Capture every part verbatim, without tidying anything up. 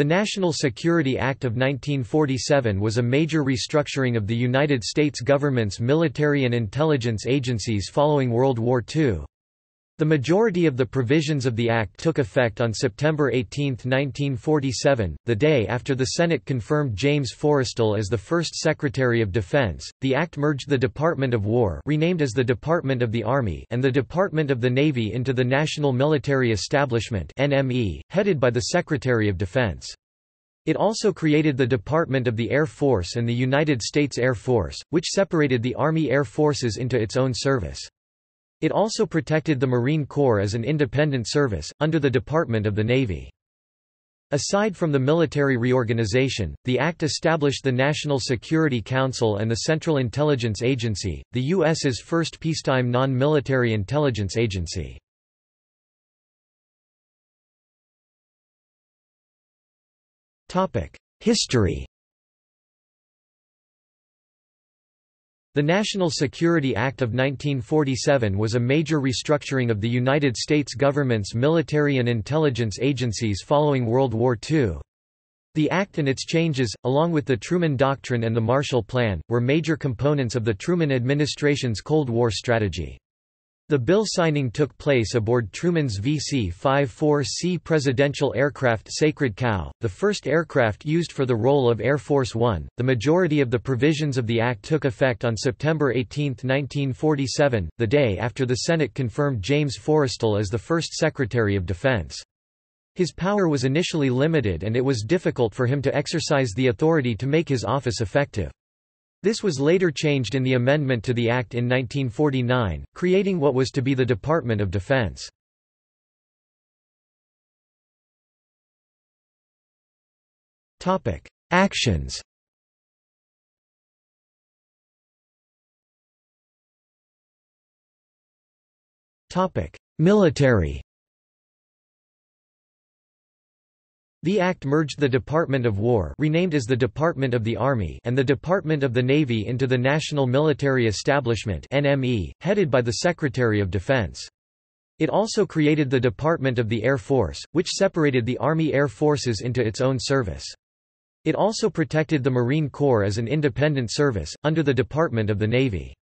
The National Security Act of nineteen forty-seven was a major restructuring of the United States government's military and intelligence agencies following World War Two. The majority of the provisions of the Act took effect on September eighteenth nineteen forty-seven, the day after the Senate confirmed James Forrestal as the first Secretary of Defense. The Act merged the Department of War, renamed as the Department of the Army, and the Department of the Navy into the National Military Establishment (N M E), headed by the Secretary of Defense. It also created the Department of the Air Force and the United States Air Force, which separated the Army Air Forces into its own service. It also protected the Marine Corps as an independent service, under the Department of the Navy. Aside from the military reorganization, the Act established the National Security Council and the Central Intelligence Agency, the U S's first peacetime non-military intelligence agency. History. The National Security Act of nineteen forty-seven was a major restructuring of the United States government's military and intelligence agencies following World War Two. The Act and its changes, along with the Truman Doctrine and the Marshall Plan, were major components of the Truman administration's Cold War strategy. The bill signing took place aboard Truman's V C fifty-four C presidential aircraft Sacred Cow, the first aircraft used for the role of Air Force One. The majority of the provisions of the Act took effect on September eighteenth nineteen forty-seven, the day after the Senate confirmed James Forrestal as the first Secretary of Defense. His power was initially limited and it was difficult for him to exercise the authority to make his office effective. This was later changed in the amendment to the Act in nineteen forty-nine, creating what was to be the Department of Defense. Actions. Military. The Act merged the Department of War, renamed as the Department of the Army, and the Department of the Navy into the National Military Establishment (N M E), headed by the Secretary of Defense. It also created the Department of the Air Force, which separated the Army Air Forces into its own service. It also protected the Marine Corps as an independent service, under the Department of the Navy.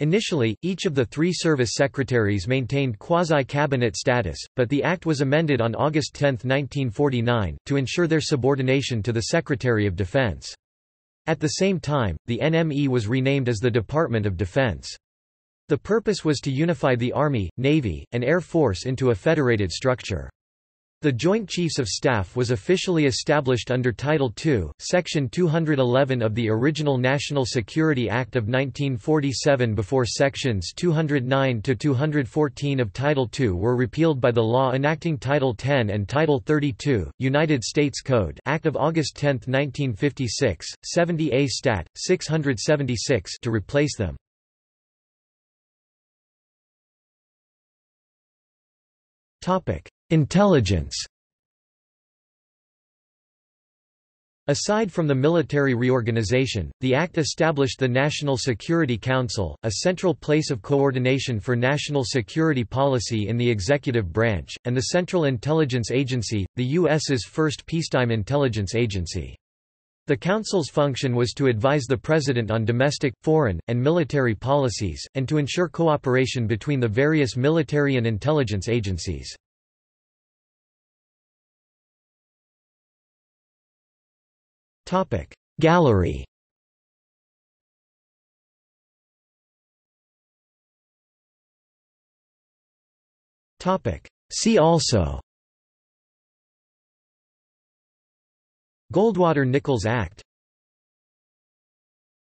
Initially, each of the three service secretaries maintained quasi-cabinet status, but the Act was amended on August tenth nineteen forty-nine, to ensure their subordination to the Secretary of Defense. At the same time, the N M E was renamed as the Department of Defense. The purpose was to unify the Army, Navy, and Air Force into a federated structure. The Joint Chiefs of Staff was officially established under Title two, Section two eleven of the original National Security Act of nineteen forty-seven before Sections two oh nine to two fourteen of Title two were repealed by the law enacting Title ten and Title thirty-two, United States Code Act of August tenth nineteen fifty-six, seventy A Stat. six seventy-six to replace them. Intelligence. Aside from the military reorganization, the Act established the National Security Council, a central place of coordination for national security policy in the executive branch, and the Central Intelligence Agency, the U S's first peacetime intelligence agency. The Council's function was to advise the President on domestic, foreign, and military policies, and to ensure cooperation between the various military and intelligence agencies. Gallery. See also: Goldwater-Nichols Act.